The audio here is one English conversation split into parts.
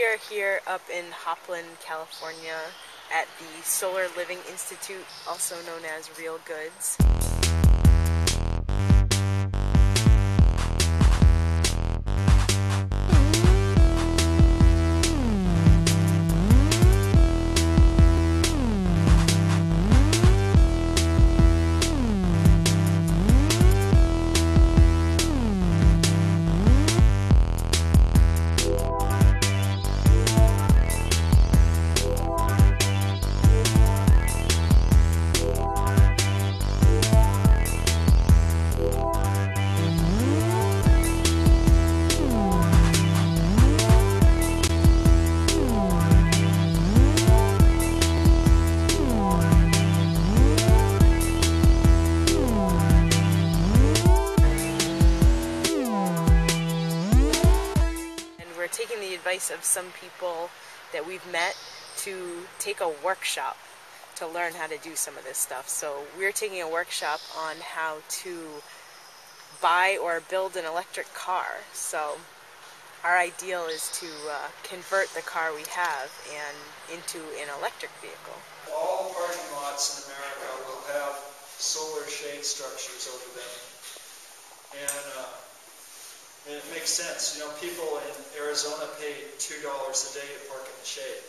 We are here up in Hopland, California at the Solar Living Institute, also known as Real Goods. Taking the advice of some people that we've met to take a workshop to learn how to do some of this stuff. So we're taking a workshop on how to buy or build an electric car. So our ideal is to convert the car we have into an electric vehicle. All parking lots in America will have solar shade structures over them. And it makes sense. You know, people in Arizona pay $2 a day to park in the shade.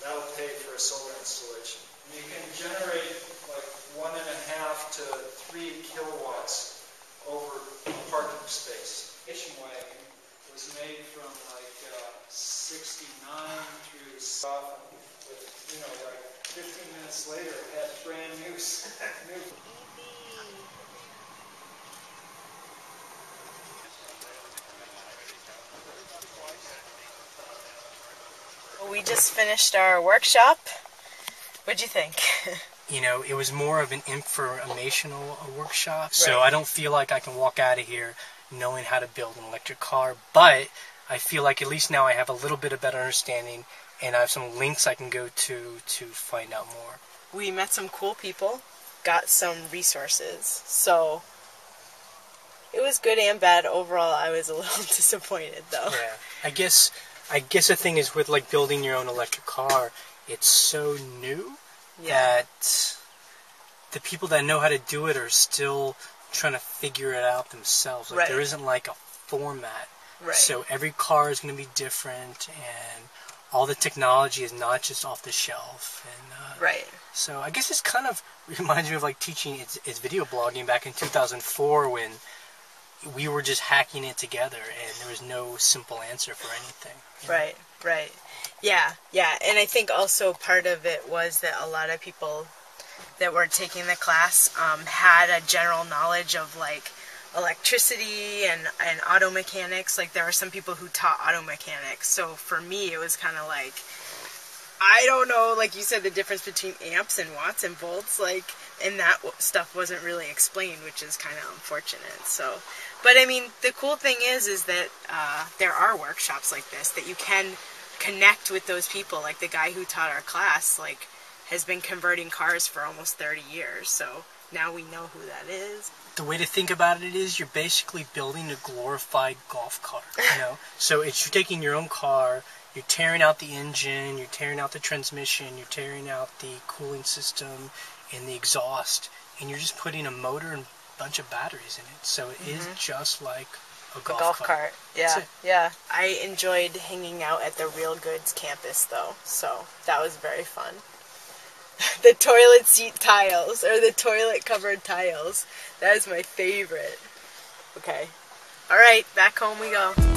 That'll pay for a solar installation. And you can generate like 1.5 to 3 kilowatts over parking space. The station wagon was made from like 69 through soft, with, you know, like 15 minutes later it had brand new. We just finished our workshop. What'd you think? You know, it was more of an informational workshop, right. So I don't feel like I can walk out of here knowing how to build an electric car, but I feel like at least now I have a little bit of better understanding, and I have some links I can go to find out more. We met some cool people, got some resources, so it was good and bad. Overall, I was a little disappointed, though. Yeah, I guess the thing is with like building your own electric car, it's so new that the people that know how to do it are still trying to figure it out themselves. Like there isn't like a format. Right. So every car is going to be different, and all the technology is not just off the shelf. And, so I guess this kind of reminds me of like teaching it's video blogging back in 2004 when we were just hacking it together, and there was no simple answer for anything. You know? Right. Yeah. And I think also part of it was that a lot of people that were taking the class had a general knowledge of, like, electricity and auto mechanics. Like, there were some people who taught auto mechanics. So for me, it was kind of like, I don't know, like you said, the difference between amps and watts and volts, like, and that stuff wasn't really explained, which is kind of unfortunate. So, but I mean, the cool thing is that there are workshops like this that you can connect with those people. Like the guy who taught our class, like, has been converting cars for almost 30 years. So now we know who that is. The way to think about it is you're basically building a glorified golf cart, you know? So it's you're taking your own car. You're tearing out the engine, you're tearing out the transmission, you're tearing out the cooling system and the exhaust, and you're just putting a motor and a bunch of batteries in it. So it is just like a golf cart. Yeah. I enjoyed hanging out at the Real Goods campus, though, so that was very fun. The toilet seat tiles, or the toilet covered tiles, that is my favorite. Okay. All right, back home we go.